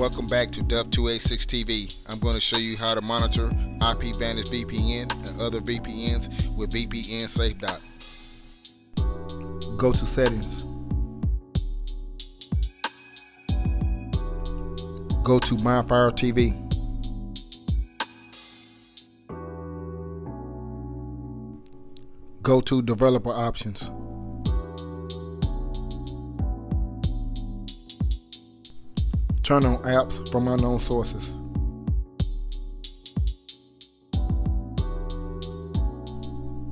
Welcome back to Duff 286 TV. I'm going to show you how to monitor IPVanish VPN and other VPNs with VPN SafeDot. Go to Settings. Go to MyFire TV. Go to Developer Options. Turn on apps from unknown sources.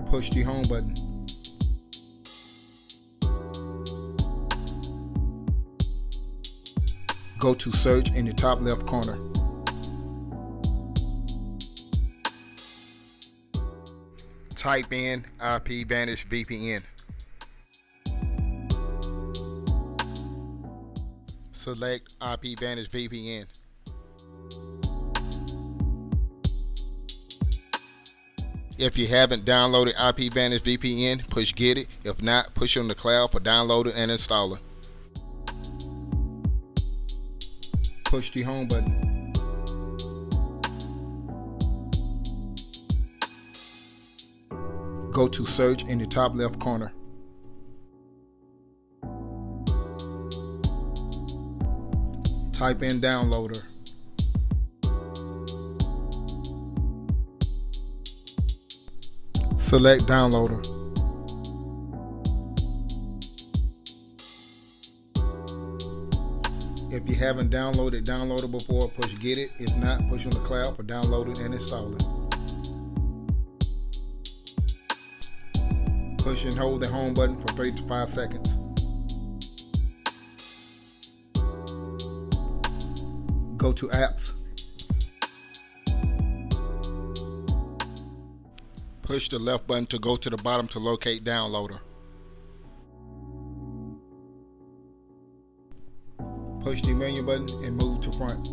Push the home button. Go to search in the top left corner. Type in IPVanish VPN. Select IPVanish VPN. If you haven't downloaded IPVanish VPN, push get it. If not, push on the cloud for downloader and installer. Push the home button. Go to search in the top left corner. Type in downloader. Select downloader. If you haven't downloaded downloader before, push get it. If not, push on the cloud for downloading and installing. Push and hold the home button for 3 to 5 seconds. Go to apps. Push the left button to go to the bottom to locate downloader. Push the menu button and move to front.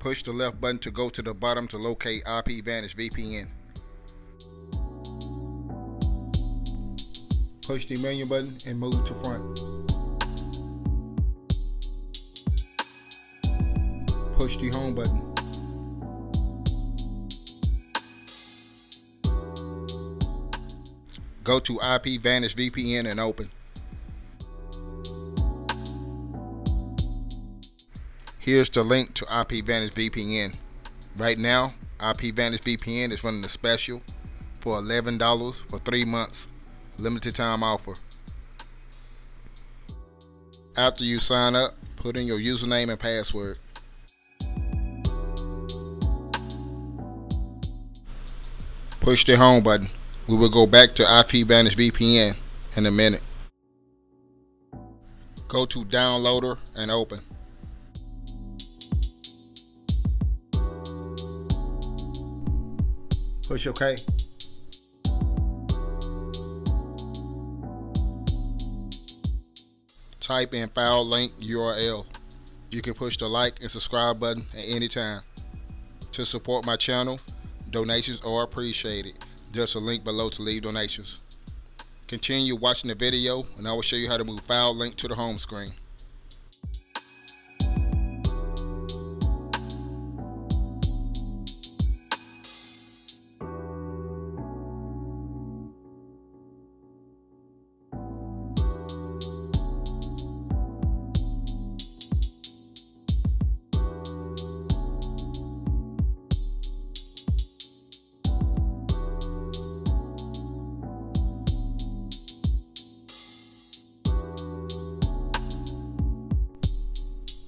Push the left button to go to the bottom to locate IPVanish VPN. Push the menu button and move to front. Push the home button. Go to IPVanish VPN and open. Here's the link to IPVanish VPN. Right now, IPVanish VPN is running a special for $11 for 3 months, limited time offer. After you sign up, put in your username and password. Push the home button. We will go back to IPVanish VPN in a minute. Go to downloader and open. Push OK. Type in FileLinked URL. You can push the like and subscribe button at any time. To support my channel, donations are appreciated. There's a link below to leave donations. Continue watching the video and I will show you how to move FileLinked to the home screen.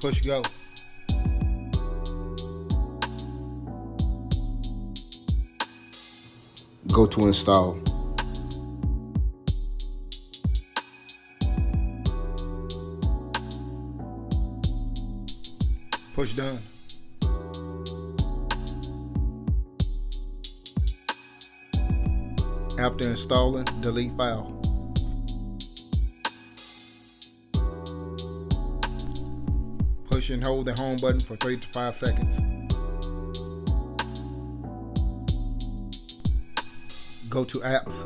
Push go. Go to install. Push done. After installing, delete file. Push and hold the home button for 3 to 5 seconds. Go to apps.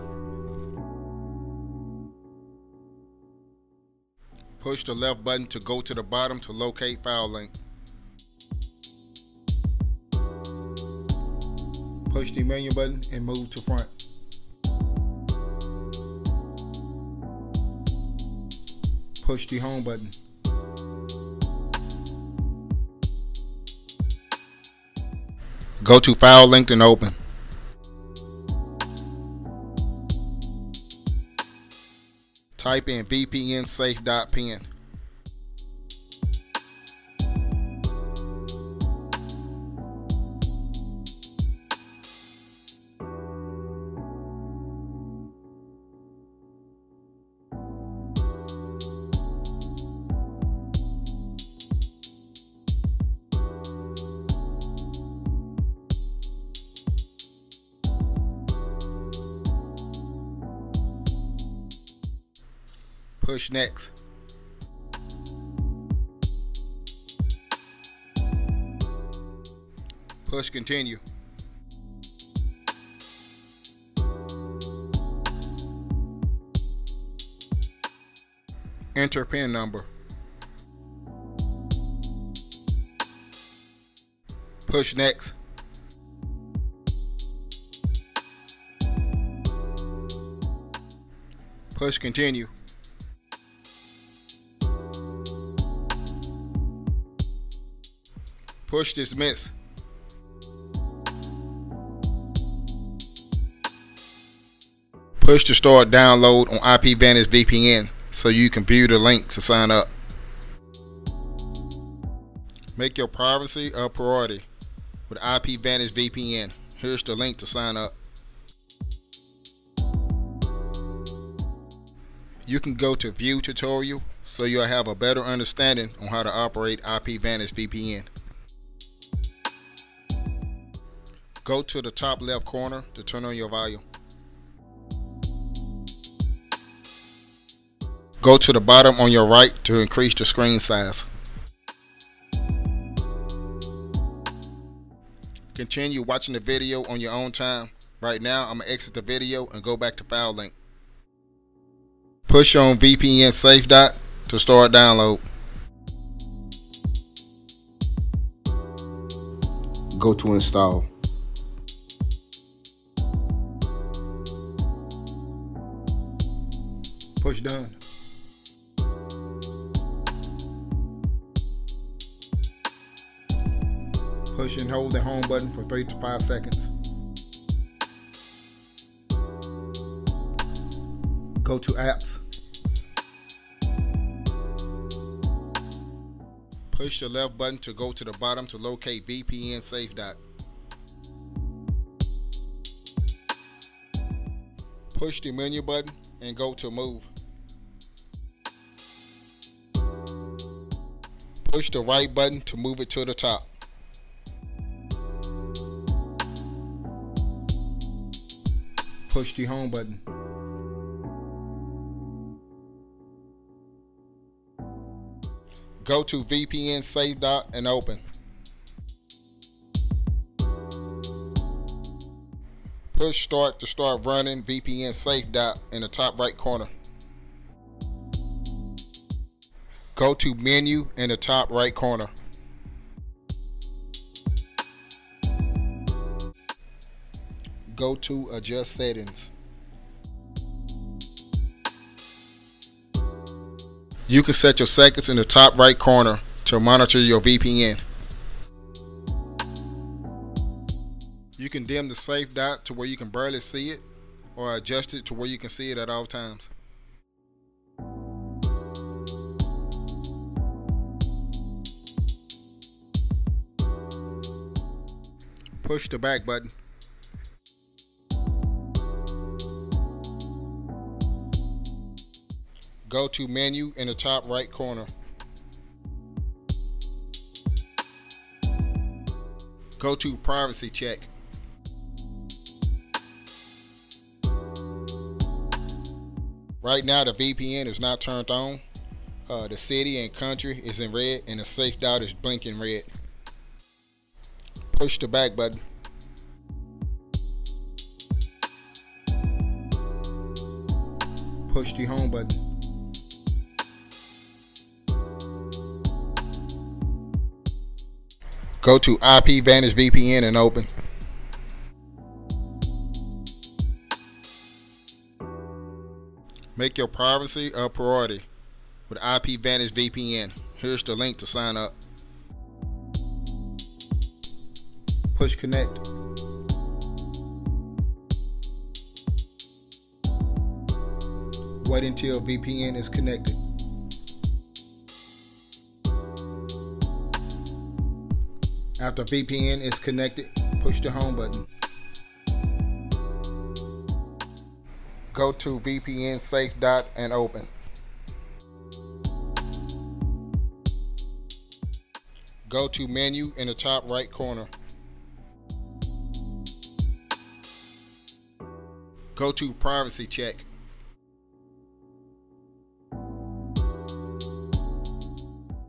push the left button to go to the bottom to locate FileLinked. Push the menu button and move to front. Push the home button. Go to FileLinked and open. Type in VPN SafeDot PIN. Push next. Push continue. Enter PIN number. Push next. Push continue. Push dismiss. Push to start download on IPVanish VPN so you can view the link to sign up. Make your privacy a priority with IPVanish VPN. Here's the link to sign up. You can go to view tutorial so you'll have a better understanding on how to operate IPVanish VPN. Go to the top left corner to turn on your volume. Go to the bottom on your right to increase the screen size. Continue watching the video on your own time. Right now, I'm going to exit the video and go back to FileLinked. Push on VPN SafeDot to start download. Go to install. Push done. Push and hold the home button for 3 to 5 seconds. Go to apps. Push the left button to go to the bottom to locate VPN SafeDot. Push the menu button and go to move. Push the right button to move it to the top. Push the home button. Go to VPN SafeDot and open. Push start to start running VPN SafeDot in the top right corner. Go to menu in the top right corner. Go to adjust settings. You can set your seconds in the top right corner to monitor your VPN. You can dim the SafeDot to where you can barely see it, or adjust it to where you can see it at all times. Push the back button. Go to menu in the top right corner. Go to privacy check. Right now the VPN is not turned on. The city and country is in red and the SafeDot is blinking red. Push the back button. Push the home button. Go to IPVanish VPN and open. Make your privacy a priority with IPVanish VPN. Here's the link to sign up. Push connect. Wait until VPN is connected. After VPN is connected, push the home button. Go to VPN SafeDot and open. Go to menu in the top right corner. Go to privacy check.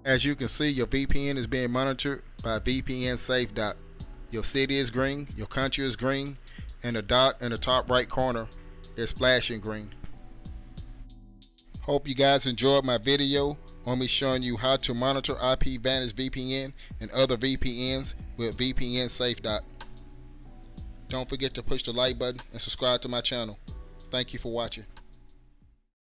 As you can see, your VPN is being monitored by VPN SafeDot. Your city is green, your country is green, and the dot in the top right corner is flashing green. Hope you guys enjoyed my video on me showing you how to monitor IPVanish VPN and other VPNs with VPN SafeDot. Don't forget to push the like button and subscribe to my channel. Thank you for watching.